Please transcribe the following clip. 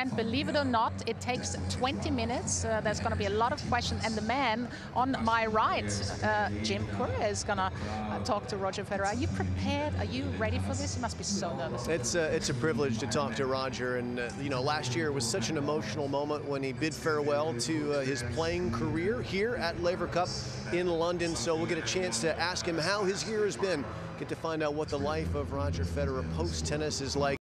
And believe it or not, it takes 20 minutes. There's going to be a lot of questions. And the man on my right, Jim Courier, is going to talk to Roger Federer. Are you prepared? Are you ready for this? You must be so nervous. It's a privilege to talk to Roger. And, you know, last year was such an emotional moment when he bid farewell to his playing career here at Laver Cup in London. So we'll get a chance to ask him how his year has been, get to find out what the life of Roger Federer post-tennis is like.